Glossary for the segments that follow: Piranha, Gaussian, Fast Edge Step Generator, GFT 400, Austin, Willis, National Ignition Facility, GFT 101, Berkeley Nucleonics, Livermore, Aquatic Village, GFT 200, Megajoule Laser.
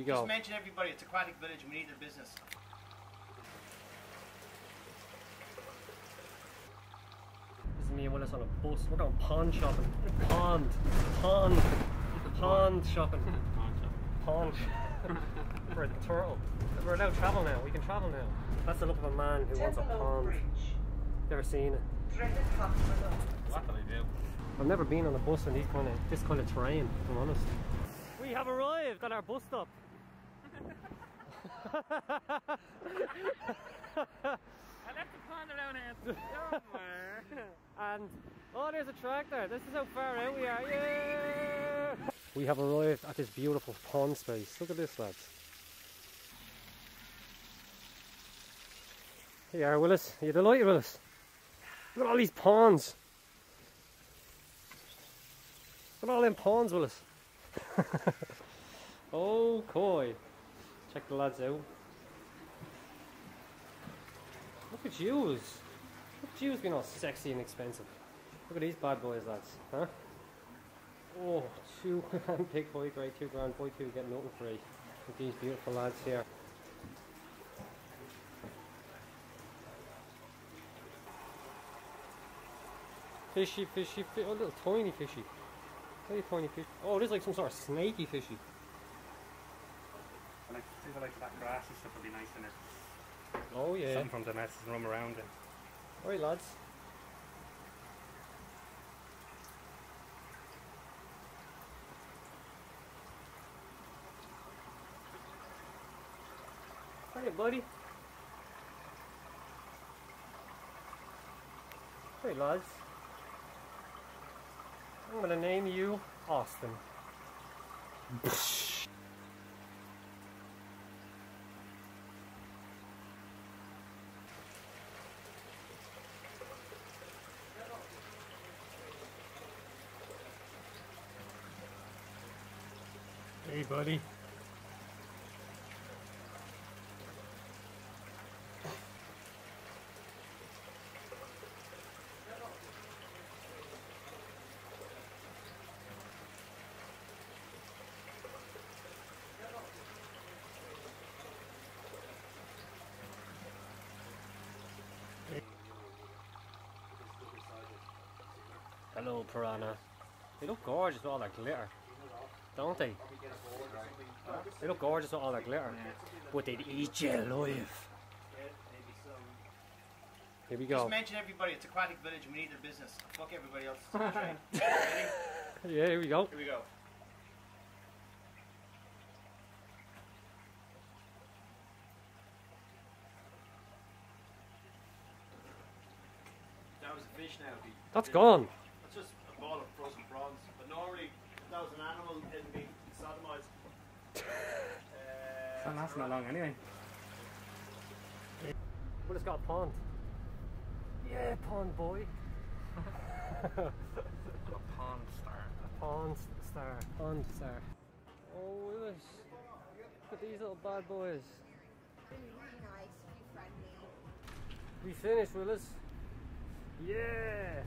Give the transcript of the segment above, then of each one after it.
we go. Just mention everybody, it's Aquatic Village, we need their business. This is me and Willis on a bus. We're going pond shopping. Pond shopping. Pond shopping. We're a turtle. We're allowed to travel now, we can travel now. That's the look of a man who wants a pond. Bridge. Never seen it. What can I do? I've never been on a bus in this kind of terrain, if I'm honest. We have arrived at our bus stop. I left the pond around here somewhere. And, oh, there's a tractor. This is how far out we are. Yeah! We have arrived at this beautiful pond space. Look at this, lads. Here you are, Willis. Are you delighted, Willis? Look at all these ponds. Look at all them ponds, Willis. Oh, coy. Check the lads out. Look at yous. Look at yous being all sexy and expensive. Look at these bad boys, lads. Huh? Oh, £2 big boy grade, £2 boy two getting nothing free. Look at these beautiful lads here. Fishy, fishy, fishy. Oh, little tiny fishy. Very tiny fishy. Oh, it is like some sort of snaky fishy. I like things like that grass and stuff would be nice in it. Oh, yeah. Something from the nest and run around it. Alright, lads. Hey, buddy. Hey, lads. I'm going to name you Austin. Hey, buddy. Hello, Piranha. They look gorgeous with all that glitter, don't they? They look gorgeous with all that glitter, but they'd eat you alive. Here we go. Just mention everybody, it's Aquatic Village, we need their business. Fuck everybody else. Ready? Yeah, here we go. Here we go. That was a fish now. That's gone. It's just a ball of frozen prawns, but normally if that was an animal it'd be sodomized. It's not lasting that long anyway. Well, it's got a pond. Yeah, pond boy. A pond star. A pond star. Pond star. Oh, Willis. Look at these little bad boys. Really nice, friendly. We finished, Willis. Yeah.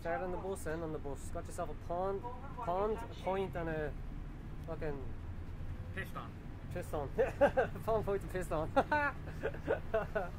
Start on the bus, end on the bus. Got yourself a pond, a point and a fucking... piston. Piston. Pond, point and piston.